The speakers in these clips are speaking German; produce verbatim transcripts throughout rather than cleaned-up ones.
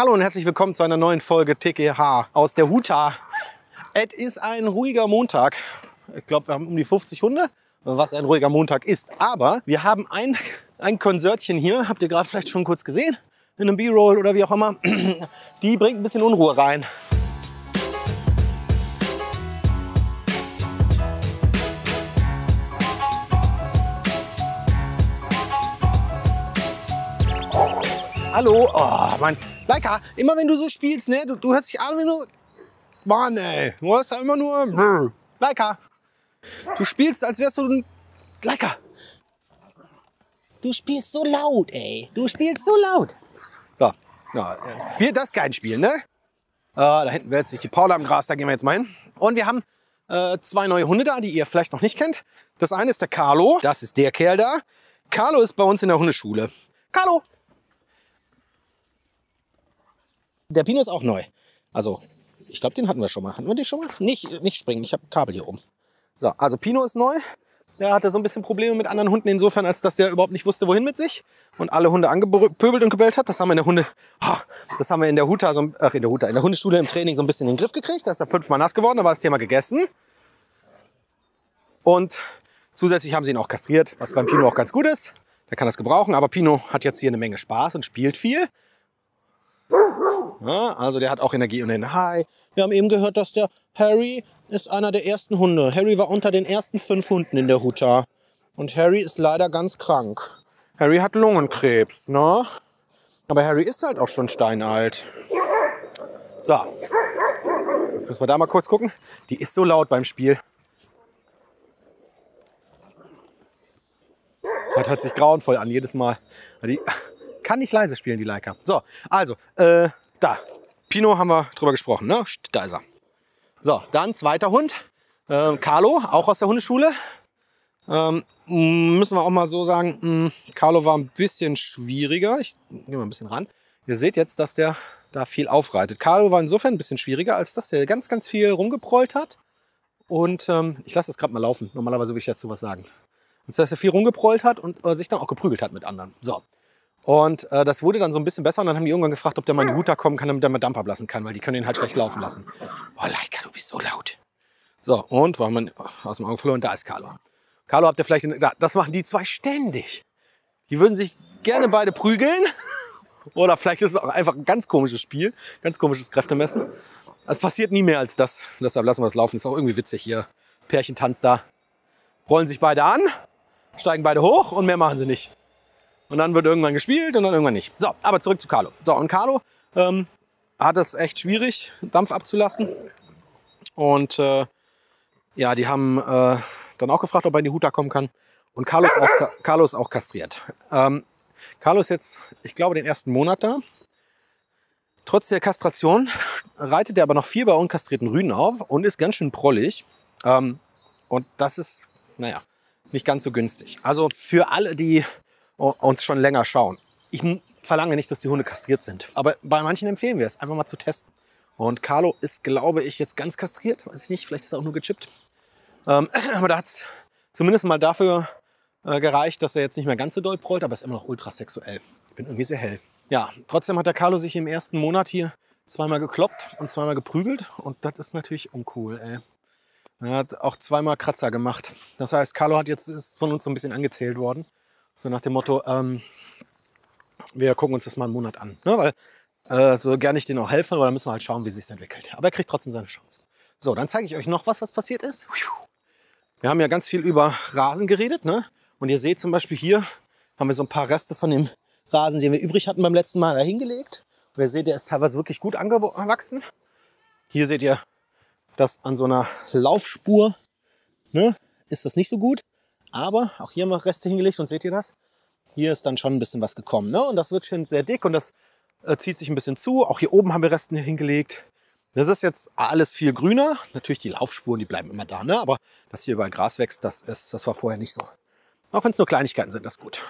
Hallo und herzlich willkommen zu einer neuen Folge T G H aus der HuTa. Es ist ein ruhiger Montag. Ich glaube, wir haben um die fünfzig Hunde, was ein ruhiger Montag ist. Aber wir haben ein, ein Konzertchen hier, habt ihr gerade vielleicht schon kurz gesehen, in einem B-Roll oder wie auch immer. Die bringt ein bisschen Unruhe rein. Hallo, oh Mann, Leica, immer wenn du so spielst, ne, du, du hörst dich an, wenn du, Mann ey, du hörst da immer nur, Leica, du spielst, als wärst du ein, Leica, du spielst so laut, ey, du spielst so laut. So, ja, wir das kein Spiel, ne, äh, da hinten wälzt sich die Paula am Gras, da gehen wir jetzt mal hin. Und wir haben äh, zwei neue Hunde da, die ihr vielleicht noch nicht kennt. Das eine ist der Carlo, das ist der Kerl da. Carlo ist bei uns in der Hundeschule. Carlo! Der Pino ist auch neu. Also, ich glaube, den hatten wir schon mal. Hatten wir den schon mal? Nicht, nicht springen, ich habe Kabel hier oben. So, also Pino ist neu. Der hatte so ein bisschen Probleme mit anderen Hunden insofern, als dass der überhaupt nicht wusste, wohin mit sich. Und alle Hunde angepöbelt und gebellt hat. Das haben wir in der Hunde, ach, das haben wir in der HuTa, so, ach, in der HuTa, in der Hundeschule im Training so ein bisschen in den Griff gekriegt. Da ist er fünfmal nass geworden, da war das Thema gegessen. Und zusätzlich haben sie ihn auch kastriert, was beim Pino auch ganz gut ist. Der kann das gebrauchen, aber Pino hat jetzt hier eine Menge Spaß und spielt viel. Ja, also der hat auch Energie und den Hi. Wir haben eben gehört, dass der Harry ist einer der ersten Hunde. Harry war unter den ersten fünf Hunden in der HuTa. Und Harry ist leider ganz krank. Harry hat Lungenkrebs, ne? Aber Harry ist halt auch schon steinalt. So. Müssen wir da mal kurz gucken. Die ist so laut beim Spiel. Das hört sich grauenvoll an, jedes Mal. Die kann nicht leise spielen, die Leica. So, also, äh, da. Pino haben wir drüber gesprochen, ne? Da ist er. So, dann zweiter Hund. Äh, Carlo, auch aus der Hundeschule. Ähm, müssen wir auch mal so sagen, mh, Carlo war ein bisschen schwieriger. Ich gehe mal ein bisschen ran. Ihr seht jetzt, dass der da viel aufreitet. Carlo war insofern ein bisschen schwieriger, als dass der ganz, ganz viel rumgeprollt hat. Und ähm, ich lasse das gerade mal laufen. Normalerweise würde ich dazu was sagen. Und zwar, dass er viel rumgeprollt hat und äh, sich dann auch geprügelt hat mit anderen. So. Und äh, das wurde dann so ein bisschen besser und dann haben die irgendwann gefragt, ob der mal in die HuTa kommen kann, damit er mal Dampf ablassen kann, weil die können ihn halt schlecht laufen lassen. Oh, Leica, du bist so laut. So, und, wo haben wir aus dem Auge verloren? Da ist Carlo. Carlo habt ihr vielleicht, in, da, das machen die zwei ständig. Die würden sich gerne beide prügeln. Oder vielleicht ist es auch einfach ein ganz komisches Spiel, ganz komisches Kräftemessen. Es passiert nie mehr als das. Deshalb lassen wir es laufen. Ist auch irgendwie witzig hier. Pärchentanz da. Rollen sich beide an, steigen beide hoch und mehr machen sie nicht. Und dann wird irgendwann gespielt und dann irgendwann nicht. So, aber zurück zu Carlo. So, und Carlo ähm, hat es echt schwierig, Dampf abzulassen. Und äh, ja, die haben äh, dann auch gefragt, ob er in die HuTa kommen kann. Und Carlo ist auch, Carlo ist auch kastriert. Ähm, Carlo ist jetzt, ich glaube, den ersten Monat da. Trotz der Kastration reitet er aber noch viel bei unkastrierten Rüden auf und ist ganz schön prollig. Ähm, und das ist, naja, nicht ganz so günstig. Also für alle, die uns schon länger schauen. Ich verlange nicht, dass die Hunde kastriert sind. Aber bei manchen empfehlen wir es, einfach mal zu testen. Und Carlo ist, glaube ich, jetzt ganz kastriert. Weiß ich nicht, vielleicht ist er auch nur gechippt. Ähm, aber da hat es zumindest mal dafür äh, gereicht, dass er jetzt nicht mehr ganz so doll prollt, aber ist immer noch ultrasexuell. Ich bin irgendwie sehr hell. Ja, trotzdem hat der Carlo sich im ersten Monat hier zweimal gekloppt und zweimal geprügelt. Und das ist natürlich uncool, ey. Er hat auch zweimal Kratzer gemacht. Das heißt, Carlo hat jetzt, ist von uns so ein bisschen angezählt worden. So nach dem Motto, ähm, wir gucken uns das mal einen Monat an. Ne? Weil äh, so gerne ich denen auch helfe, aber da müssen wir halt schauen, wie es sich entwickelt. Aber er kriegt trotzdem seine Chance. So, dann zeige ich euch noch was, was passiert ist. Wir haben ja ganz viel über Rasen geredet. Ne? Und ihr seht zum Beispiel hier, haben wir so ein paar Reste von dem Rasen, den wir übrig hatten beim letzten Mal, da hingelegt. Und ihr seht, der ist teilweise wirklich gut angewachsen. Hier seht ihr, dass an so einer Laufspur, ne, ist das nicht so gut. Aber auch hier haben wir Reste hingelegt und seht ihr das? Hier ist dann schon ein bisschen was gekommen. Ne? Und das wird schon sehr dick und das äh, zieht sich ein bisschen zu. Auch hier oben haben wir Reste hingelegt. Das ist jetzt alles viel grüner. Natürlich die Laufspuren, die bleiben immer da. Ne? Aber dass hier überall Gras wächst, das, ist, das war vorher nicht so. Auch wenn es nur Kleinigkeiten sind, das ist gut.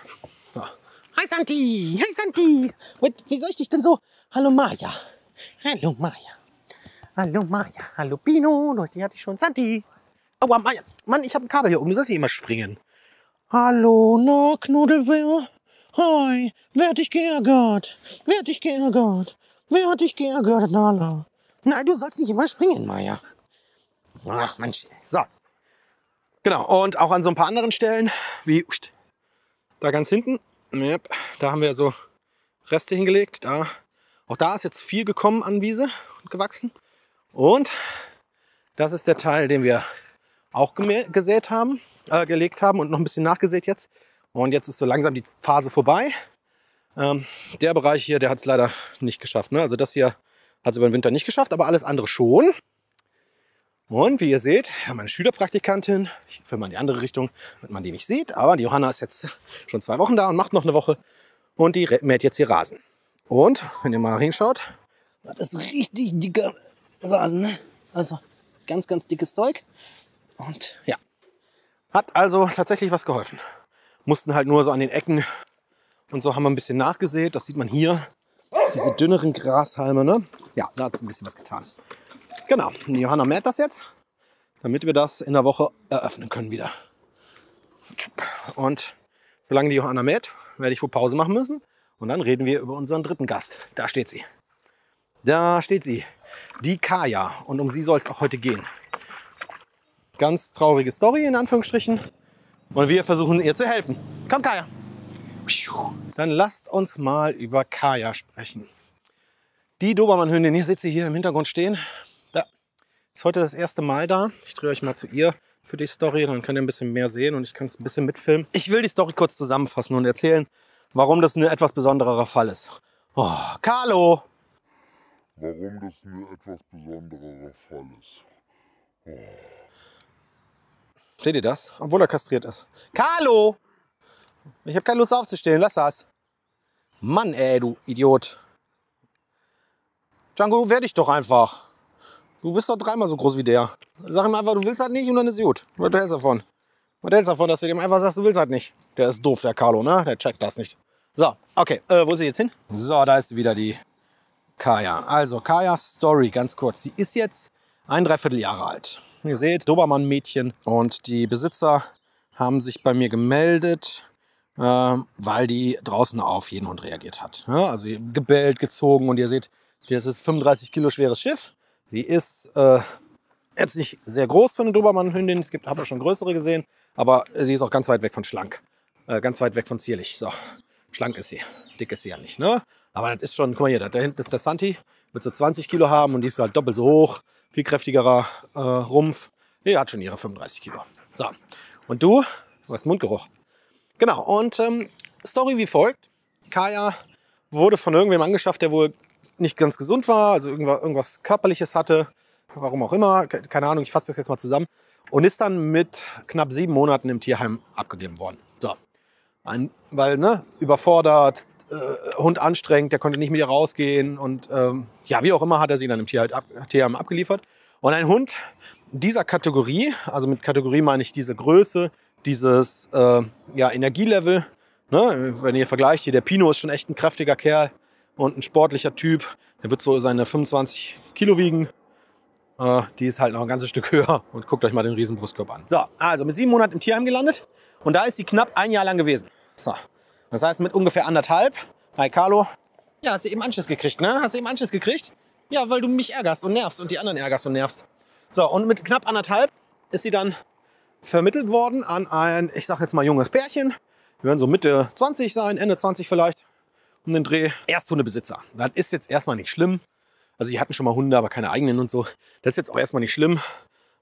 So. Hi Santi, hi Santi. Wie soll ich dich denn so? Hallo Maya. Hallo Maya. Hallo Maya. Hallo Pino. Die hatte ich schon. Santi. Aua, Maya. Mann, ich habe ein Kabel hier oben, du sollst hier immer springen. Hallo, na, Knuddelwehr? Hi, wer hat dich geärgert? Wer hat dich geärgert? Wer hat dich geärgert, Nala? Nein, du sollst nicht immer springen, Maya. Ach, Mensch. So. Genau, und auch an so ein paar anderen Stellen, wie da ganz hinten. Da haben wir so Reste hingelegt. Da. Auch da ist jetzt viel gekommen an Wiese und gewachsen. Und das ist der Teil, den wir auch gesät haben, äh, gelegt haben und noch ein bisschen nachgesät jetzt. Und jetzt ist so langsam die Phase vorbei. Ähm, der Bereich hier, der hat es leider nicht geschafft. Ne? Also das hier hat es über den Winter nicht geschafft, aber alles andere schon. Und wie ihr seht, haben wir eine Schülerpraktikantin. Ich führe mal in die andere Richtung, damit man die nicht sieht. Aber die Johanna ist jetzt schon zwei Wochen da und macht noch eine Woche. Und die mäht jetzt hier Rasen. Und, wenn ihr mal hinschaut, das ist richtig dicker Rasen. Ne? Also ganz, ganz dickes Zeug. Und ja, hat also tatsächlich was geholfen. Mussten halt nur so an den Ecken und so haben wir ein bisschen nachgesät. Das sieht man hier, diese dünneren Grashalme. Ne? Ja, da hat es ein bisschen was getan. Genau, die Johanna mäht das jetzt, damit wir das in der Woche eröffnen können wieder. Und solange die Johanna mäht, werde ich wohl Pause machen müssen. Und dann reden wir über unseren dritten Gast. Da steht sie. Da steht sie. Die Kaya. Und um sie soll es auch heute gehen. Ganz traurige Story in Anführungsstrichen. Und wir versuchen ihr zu helfen. Komm, Kaya. Dann lasst uns mal über Kaya sprechen. Die Dobermann-Hündin, hier sitzt sie hier im Hintergrund stehen. Ist heute das erste Mal da. Ich drehe euch mal zu ihr für die Story, dann könnt ihr ein bisschen mehr sehen und ich kann es ein bisschen mitfilmen. Ich will die Story kurz zusammenfassen und erzählen, warum das ein etwas besonderer Fall ist. Oh, Carlo! Warum das ein etwas besonderer Fall ist. Oh. Seht ihr das? Obwohl er kastriert ist. Carlo! Ich habe keine Lust aufzustehen, lass das. Mann, ey, du Idiot. Django, werd ich doch einfach. Du bist doch dreimal so groß wie der. Sag ihm einfach, du willst halt nicht und dann ist gut. Was hältst du davon? Was hältst du davon, dass du dem einfach sagst, du willst halt nicht? Der ist doof, der Carlo, ne? Der checkt das nicht. So, okay. Äh, wo ist sie jetzt hin? So, da ist wieder die Kaya. Also, Kayas Story, ganz kurz. Sie ist jetzt ein Dreivierteljahre alt. Ihr seht, Dobermann-Mädchen. Und die Besitzer haben sich bei mir gemeldet, äh, weil die draußen auf jeden Hund reagiert hat. Ja, also gebellt, gezogen und ihr seht, das ist fünfunddreißig Kilo schweres Schiff. Sie ist äh, jetzt nicht sehr groß für eine Dobermann-Hündin. Es gibt, habe ja schon größere gesehen, aber sie ist auch ganz weit weg von schlank. Äh, ganz weit weg von zierlich. So, schlank ist sie. Dick ist sie ja nicht, ne? Aber das ist schon, guck mal hier, da hinten ist der Santi. Wird so zwanzig Kilo haben und die ist halt doppelt so hoch. Viel kräftigerer äh, Rumpf. Die hat schon ihre fünfunddreißig Kilo. So, und du? Du hast Mundgeruch. Genau, und ähm, Story wie folgt. Kaya wurde von irgendwem angeschafft, der wohl nicht ganz gesund war, also irgendwas Körperliches hatte, warum auch immer, keine Ahnung, ich fasse das jetzt mal zusammen, und ist dann mit knapp sieben Monaten im Tierheim abgegeben worden. So, Ein, weil, ne, überfordert, äh, Hund anstrengend, der konnte nicht mit ihr rausgehen und ähm, ja, wie auch immer hat er sie dann im Tierheim, ab, Tierheim abgeliefert. Und ein Hund dieser Kategorie, also mit Kategorie meine ich diese Größe, dieses äh, ja, Energielevel, ne, wenn ihr vergleicht, hier der Pino ist schon echt ein kräftiger Kerl, und ein sportlicher Typ, der wird so seine fünfundzwanzig Kilo wiegen. Äh, die ist halt noch ein ganzes Stück höher. Und guckt euch mal den Riesenbrustkorb an. So, also mit sieben Monaten im Tierheim gelandet. Und da ist sie knapp ein Jahr lang gewesen. So, das heißt mit ungefähr anderthalb. Hi, Carlo. Ja, hast du eben Anschiss gekriegt, ne? Hast du eben Anschiss gekriegt? Ja, weil du mich ärgerst und nervst und die anderen ärgerst und nervst. So, und mit knapp anderthalb ist sie dann vermittelt worden an ein, ich sag jetzt mal, junges Pärchen. Die werden so Mitte zwanzig sein, Ende zwanzig vielleicht. Um den Dreh. Ersthundebesitzer. Das ist jetzt erstmal nicht schlimm. Also die hatten schon mal Hunde, aber keine eigenen und so. Das ist jetzt auch erstmal nicht schlimm,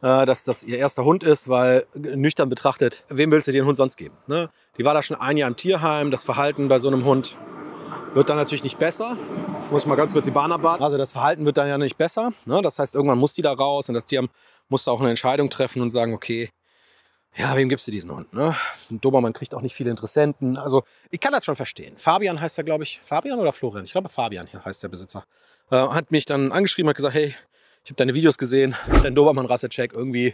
dass das ihr erster Hund ist, weil nüchtern betrachtet, wem willst du den Hund sonst geben? Ne? Die war da schon ein Jahr im Tierheim. Das Verhalten bei so einem Hund wird dann natürlich nicht besser. Jetzt muss ich mal ganz kurz die Bahn abwarten. Also das Verhalten wird dann ja nicht besser. Ne? Das heißt, irgendwann muss die da raus und das Tier muss auch eine Entscheidung treffen und sagen, okay, ja, wem gibst du diesen Hund? Ne? Ein Dobermann kriegt auch nicht viele Interessenten. Also, ich kann das schon verstehen. Fabian heißt er, glaube ich. Fabian oder Florian? Ich glaube, Fabian hier heißt der Besitzer. Äh, hat mich dann angeschrieben, hat gesagt, hey, ich habe deine Videos gesehen, dein Dobermann-Rassecheck irgendwie.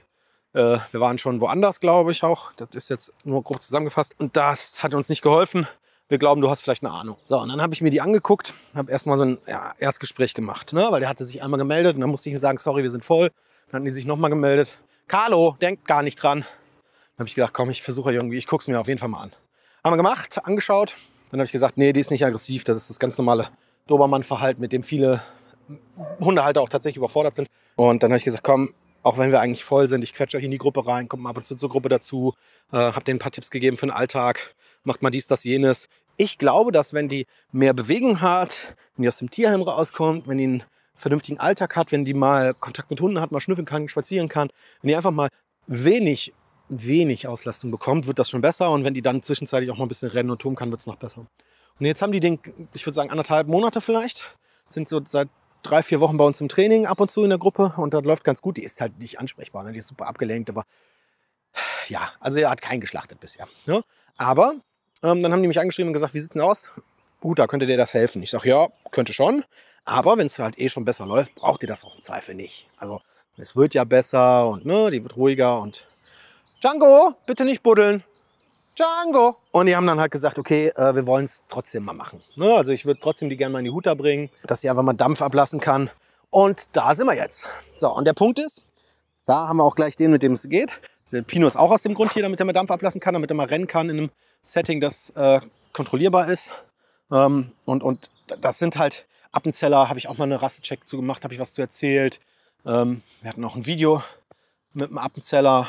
Äh, wir waren schon woanders, glaube ich auch. Das ist jetzt nur grob zusammengefasst. Und das hat uns nicht geholfen. Wir glauben, du hast vielleicht eine Ahnung. So, und dann habe ich mir die angeguckt, habe erstmal so ein ja, Erstgespräch gemacht, ne? Weil der hatte sich einmal gemeldet und dann musste ich ihm sagen, sorry, wir sind voll. Dann hatten die sich nochmal gemeldet. Carlo, denkt gar nicht dran. Habe ich gedacht, komm, ich versuche irgendwie, ich gucke es mir auf jeden Fall mal an. Haben wir gemacht, angeschaut. Dann habe ich gesagt, nee, die ist nicht aggressiv, das ist das ganz normale Dobermann-Verhalten, mit dem viele Hundehalter auch tatsächlich überfordert sind. Und dann habe ich gesagt, komm, auch wenn wir eigentlich voll sind, ich quetsche euch in die Gruppe rein, kommt mal ab und zu zur Gruppe dazu, äh, habe denen ein paar Tipps gegeben für den Alltag, macht mal dies, das, jenes. Ich glaube, dass wenn die mehr Bewegung hat, wenn die aus dem Tierheim rauskommt, wenn die einen vernünftigen Alltag hat, wenn die mal Kontakt mit Hunden hat, mal schnüffeln kann, spazieren kann, wenn die einfach mal wenig, wenig Auslastung bekommt, wird das schon besser. Und wenn die dann zwischenzeitlich auch mal ein bisschen rennen und tun kann, wird es noch besser. Und jetzt haben die den, ich würde sagen, anderthalb Monate vielleicht, sind so seit drei, vier Wochen bei uns im Training ab und zu in der Gruppe und das läuft ganz gut. Die ist halt nicht ansprechbar, ne? Die ist super abgelenkt, aber ja, also er hat keinen geschlachtet bisher. Ne? Aber ähm, dann haben die mich angeschrieben und gesagt, wie sieht's denn aus? HuTa, könnte dir das helfen? Ich sage, ja, könnte schon, aber wenn es halt eh schon besser läuft, braucht ihr das auch im Zweifel nicht. Also es wird ja besser und ne, die wird ruhiger und Django, bitte nicht buddeln. Django! Und die haben dann halt gesagt, okay, äh, wir wollen es trotzdem mal machen. Ne? Also ich würde trotzdem die gerne mal in die HuTa bringen, dass sie einfach mal Dampf ablassen kann. Und da sind wir jetzt. So, und der Punkt ist, da haben wir auch gleich den, mit dem es geht. Der Pino ist auch aus dem Grund hier, damit er mal Dampf ablassen kann, damit er mal rennen kann in einem Setting, das äh, kontrollierbar ist. Ähm, und, und das sind halt Appenzeller, habe ich auch mal eine Rassecheck zu gemacht, habe ich was zu erzählt. Ähm, wir hatten auch ein Video mit einem Appenzeller.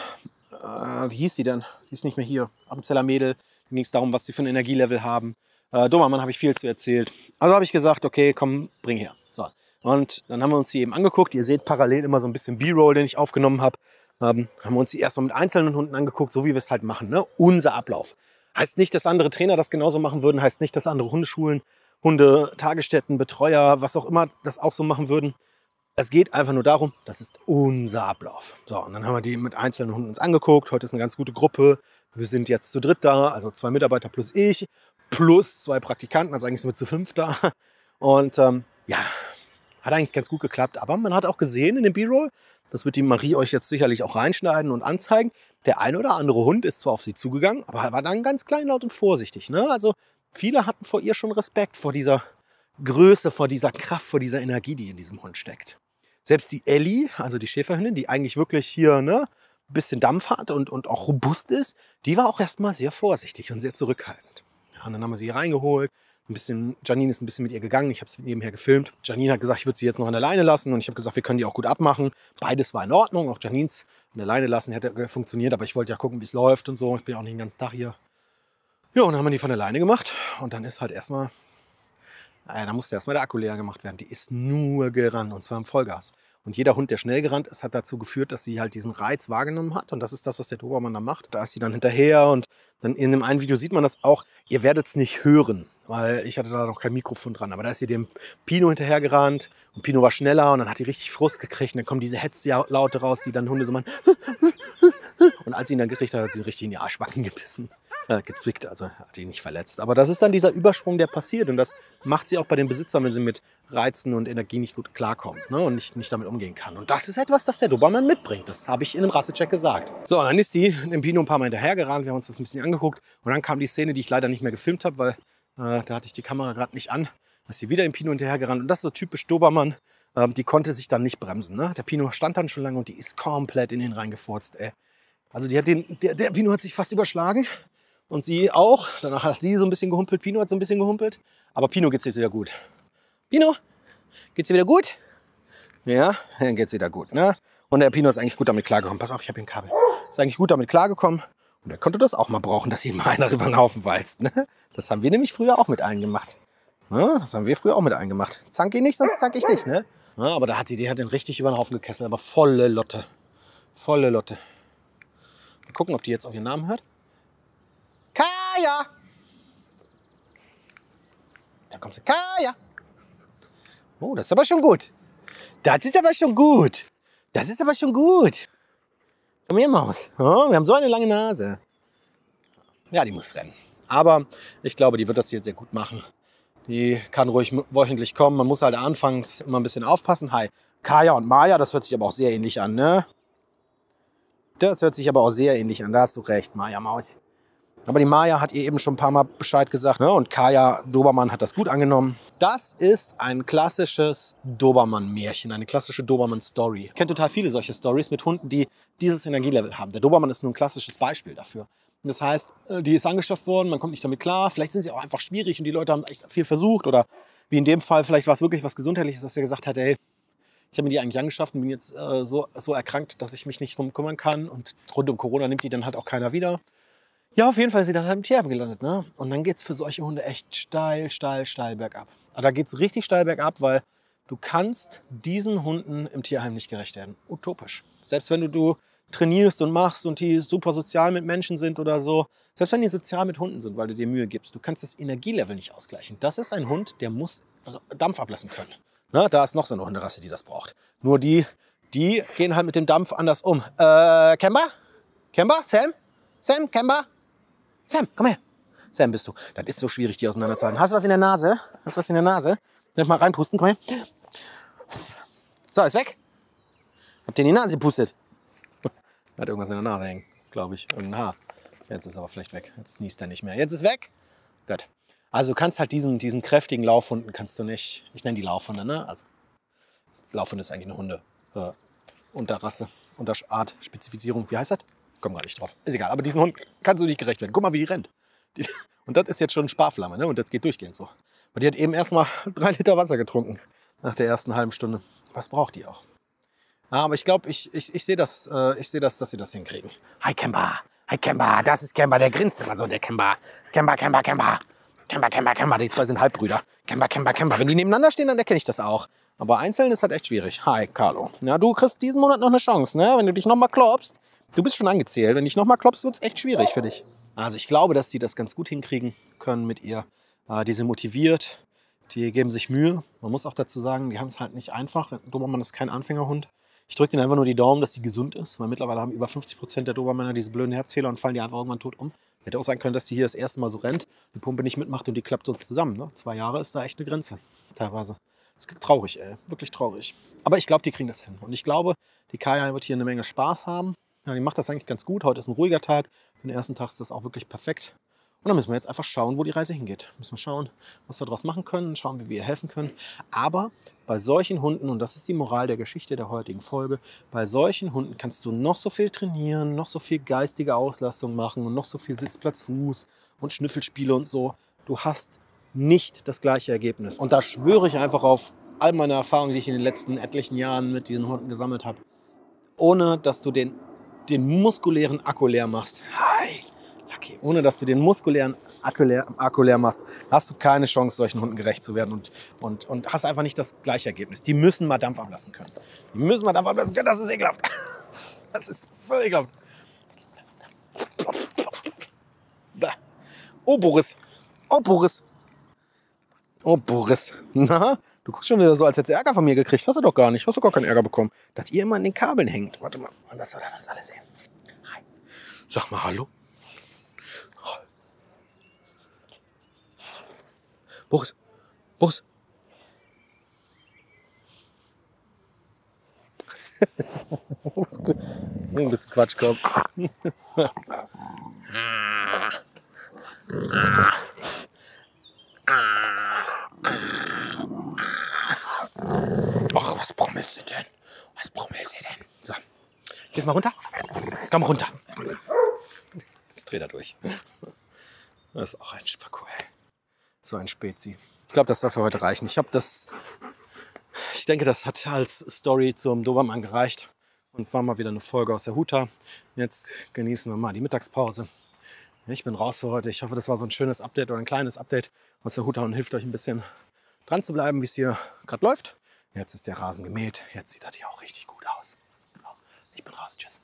Äh, wie hieß sie denn? Die ist nicht mehr hier. Appenzeller Mädel. Da ging es darum, was sie für ein Energielevel haben. Äh, Dobermann habe ich viel zu erzählt. Also habe ich gesagt, okay, komm, bring her. So. Und dann haben wir uns die eben angeguckt. Ihr seht parallel immer so ein bisschen B-Roll, den ich aufgenommen habe. Ähm, haben wir uns die erstmal mit einzelnen Hunden angeguckt, so wie wir es halt machen. Ne? Unser Ablauf. Heißt nicht, dass andere Trainer das genauso machen würden. Heißt nicht, dass andere Hundeschulen, Hunde, Tagesstätten, Betreuer, was auch immer, das auch so machen würden. Es geht einfach nur darum, das ist unser Ablauf. So, und dann haben wir die mit einzelnen Hunden uns angeguckt. Heute ist eine ganz gute Gruppe. Wir sind jetzt zu dritt da, also zwei Mitarbeiter plus ich, plus zwei Praktikanten, also eigentlich sind wir zu fünf da. Und ähm, ja, hat eigentlich ganz gut geklappt. Aber man hat auch gesehen in dem B-Roll, das wird die Marie euch jetzt sicherlich auch reinschneiden und anzeigen, der ein oder andere Hund ist zwar auf sie zugegangen, aber war dann ganz kleinlaut und vorsichtig. Ne? Also viele hatten vor ihr schon Respekt, vor dieser Größe, vor dieser Kraft, vor dieser Energie, die in diesem Hund steckt. Selbst die Elli, also die Schäferhündin, die eigentlich wirklich hier ne, ein bisschen Dampf hat und, und auch robust ist, die war auch erstmal sehr vorsichtig und sehr zurückhaltend. Ja, und dann haben wir sie hier reingeholt. Ein bisschen, Janine ist ein bisschen mit ihr gegangen. Ich habe es nebenher gefilmt. Janine hat gesagt, ich würde sie jetzt noch an der Leine lassen. Und ich habe gesagt, wir können die auch gut abmachen. Beides war in Ordnung. Auch Janines an der Leine lassen hätte funktioniert. Aber ich wollte ja gucken, wie es läuft und so. Ich bin auch nicht den ganzen Tag hier. Ja, und dann haben wir die von der Leine gemacht. Und dann ist halt erstmal... Naja, da musste erstmal der Akku leer gemacht werden. Die ist nur gerannt und zwar im Vollgas. Und jeder Hund, der schnell gerannt ist, hat dazu geführt, dass sie halt diesen Reiz wahrgenommen hat. Und das ist das, was der Dobermann da macht. Da ist sie dann hinterher und dann in dem einen Video sieht man das auch. Ihr werdet es nicht hören, weil ich hatte da noch kein Mikrofon dran. Aber da ist sie dem Pino hinterher gerannt und Pino war schneller und dann hat die richtig Frust gekriegt. Und dann kommen diese Hetzlaute raus, die dann Hunde so machen. Und als sie ihn dann gekriegt hat, hat sie ihn richtig in die Arschbacken gebissen. Äh, gezwickt, also hat ihn nicht verletzt. Aber das ist dann dieser Übersprung, der passiert. Und das macht sie auch bei den Besitzern, wenn sie mit Reizen und Energie nicht gut klarkommt, ne? Und nicht, nicht damit umgehen kann. Und das ist etwas, das der Dobermann mitbringt. Das habe ich in einem Rassecheck gesagt. So, und dann ist die dem Pino ein paar Mal hinterhergerannt. Wir haben uns das ein bisschen angeguckt. Und dann kam die Szene, die ich leider nicht mehr gefilmt habe, weil äh, da hatte ich die Kamera gerade nicht an. Da ist sie wieder dem Pino hinterhergerannt. Und das ist so typisch Dobermann. Ähm, die konnte sich dann nicht bremsen. Ne? Der Pino stand dann schon lange und die ist komplett in den reingefurzt. Ey. Also die hat den, der, der Pino hat sich fast überschlagen. Und sie auch. Danach hat sie so ein bisschen gehumpelt. Pino hat so ein bisschen gehumpelt. Aber Pino geht's jetzt wieder gut. Pino, geht's dir wieder gut? Ja, dann geht's wieder gut. Ne? Und der Pino ist eigentlich gut damit klargekommen. Pass auf, ich habe hier ein Kabel. Ist eigentlich gut damit klargekommen. Und er konnte das auch mal brauchen, dass ihm mal einer über den Haufen walzt. Ne? Das haben wir nämlich früher auch mit allen gemacht. Ja, das haben wir früher auch mit allen gemacht. Zank ihn nicht, sonst zank ich dich. Ne? Ja, aber da hat die, die hat den richtig über den Haufen gekesselt. Aber volle Lotte. Volle Lotte. Mal gucken, ob die jetzt auch ihren Namen hört. Kaya! Da kommt sie. Kaya! Oh, das ist aber schon gut. Das ist aber schon gut. Das ist aber schon gut. Komm her, Maus. Oh, wir haben so eine lange Nase. Ja, die muss rennen. Aber ich glaube, die wird das hier sehr gut machen. Die kann ruhig wöchentlich kommen. Man muss halt anfangs immer ein bisschen aufpassen. Hi. Kaya und Maya, das hört sich aber auch sehr ähnlich an, ne? Das hört sich aber auch sehr ähnlich an. Da hast du recht, Maya Maus. Aber die Maya hat ihr eben schon ein paar Mal Bescheid gesagt. Ne? Und Kaya, Dobermann, hat das gut angenommen. Das ist ein klassisches Dobermann-Märchen, eine klassische Dobermann-Story. Ich kenne total viele solche Stories mit Hunden, die dieses Energielevel haben. Der Dobermann ist nur ein klassisches Beispiel dafür. Das heißt, die ist angeschafft worden, man kommt nicht damit klar. Vielleicht sind sie auch einfach schwierig und die Leute haben echt viel versucht oder wie in dem Fall, vielleicht war es wirklich was Gesundheitliches, dass er gesagt hat, ey, ich habe mir die eigentlich angeschafft und bin jetzt äh, so, so erkrankt, dass ich mich nicht drum kümmern kann. Und rund um Corona nimmt die dann halt auch keiner wieder. Ja, auf jeden Fall ist sie dann halt im Tierheim gelandet. Ne? Und dann geht es für solche Hunde echt steil, steil, steil bergab. Aber da geht es richtig steil bergab, weil du kannst diesen Hunden im Tierheim nicht gerecht werden. Utopisch. Selbst wenn du, du trainierst und machst und die super sozial mit Menschen sind oder so. Selbst wenn die sozial mit Hunden sind, weil du dir Mühe gibst. Du kannst das Energielevel nicht ausgleichen. Das ist ein Hund, der muss Dampf ablassen können. Na, da ist noch so eine Hunderasse, die das braucht. Nur die, die gehen halt mit dem Dampf anders um. Äh, Kemba? Kemba? Sam? Sam? Kemba? Sam, komm her. Sam bist du. Das ist so schwierig, die auseinanderzuhalten. Hast du was in der Nase? Hast du was in der Nase? Lass mal reinpusten, komm her. So, ist weg. Habt ihr in die Nase gepustet? Hat irgendwas in der Nase hängen, glaube ich. Irgendein Haar. Jetzt ist aber vielleicht weg. Jetzt niest er nicht mehr. Jetzt ist weg. Gut. Also du kannst halt diesen, diesen kräftigen Laufhunden kannst du nicht, ich nenne die Laufhunde, ne? Also Laufhunde ist eigentlich eine Hunde, äh, unter Rasse, unter Art, Spezifizierung, wie heißt das? Komm gar nicht drauf, ist egal, aber diesen Hund kannst du nicht gerecht werden. Guck mal, wie die rennt. Die, und das ist jetzt schon Sparflamme, ne? Und das geht durchgehend so. Aber die hat eben erstmal drei Liter Wasser getrunken nach der ersten halben Stunde. Was braucht die auch? Ah, aber ich glaube, ich, ich, ich sehe das, äh, ich sehe das, dass sie das hinkriegen. Hi Kemba, hi Kemba, das ist Kemba, der grinst immer so, der Kemba. Kemba, Kemba, Kemba. Kemba, Kemba, Kemba, die zwei sind Halbbrüder. Kemba, Kemba, Kemba. Wenn die nebeneinander stehen, dann erkenne ich das auch. Aber einzeln ist halt echt schwierig. Hi, Carlo. Na, du kriegst diesen Monat noch eine Chance, ne? Wenn du dich nochmal klopfst. Du bist schon angezählt. Wenn du dich nochmal klopfst, wird es echt schwierig für dich. Also ich glaube, dass die das ganz gut hinkriegen können mit ihr. Äh, die sind motiviert. Die geben sich Mühe. Man muss auch dazu sagen, die haben es halt nicht einfach. Dobermann ist kein Anfängerhund. Ich drücke denen einfach nur die Daumen, dass sie gesund ist. Weil mittlerweile haben über fünfzig Prozent der Dobermänner diese blöden Herzfehler und fallen die einfach irgendwann tot um. Hätte auch sein können, dass die hier das erste Mal so rennt, die Pumpe nicht mitmacht und die klappt uns zusammen. Ne? Zwei Jahre ist da echt eine Grenze, teilweise. Das ist traurig, ey. Wirklich traurig. Aber ich glaube, die kriegen das hin. Und ich glaube, die Kaya wird hier eine Menge Spaß haben. Ja, die macht das eigentlich ganz gut. Heute ist ein ruhiger Tag. Für den ersten Tag ist das auch wirklich perfekt. Und dann müssen wir jetzt einfach schauen, wo die Reise hingeht. Müssen wir schauen, was wir daraus machen können, schauen, wie wir ihr helfen können. Aber bei solchen Hunden, und das ist die Moral der Geschichte der heutigen Folge, bei solchen Hunden kannst du noch so viel trainieren, noch so viel geistige Auslastung machen und noch so viel Sitzplatz, Fuß und Schnüffelspiele und so. Du hast nicht das gleiche Ergebnis. Und da schwöre ich einfach auf all meine Erfahrungen, die ich in den letzten etlichen Jahren mit diesen Hunden gesammelt habe. Ohne, dass du den, den muskulären Akku leer machst. Hi! Okay. Ohne dass du den muskulären Akku leer machst, hast du keine Chance, solchen Hunden gerecht zu werden und, und, und hast einfach nicht das gleiche Ergebnis. Die müssen mal Dampf ablassen können. Die müssen mal Dampf ablassen können, das ist ekelhaft. Das ist völlig ekelhaft. Oh, Boris. Oh, Boris. Oh, Boris. Na, du guckst schon wieder so, als hättest du Ärger von mir gekriegt. Hast du doch gar nicht. Hast du gar keinen Ärger bekommen. Dass ihr immer an den Kabeln hängt. Warte mal, das soll das uns alle sehen. Hi. Sag mal hallo. Boris, Boris. Ein bisschen Quatsch, komm. Ach, was brummelst du denn? Was brummelst du denn? So, gehst mal runter. Komm runter. Jetzt dreht er durch. Das ist auch ein Spacko, ey. So ein Spezi. Ich glaube, das soll für heute reichen. Ich habe das, ich denke, das hat als Story zum Dobermann gereicht und war mal wieder eine Folge aus der HuTa. Jetzt genießen wir mal die Mittagspause. Ich bin raus für heute. Ich hoffe, das war so ein schönes Update oder ein kleines Update aus der HuTa und hilft euch ein bisschen dran zu bleiben, wie es hier gerade läuft. Jetzt ist der Rasen gemäht. Jetzt sieht das hier auch richtig gut aus. Ich bin raus. Tschüss.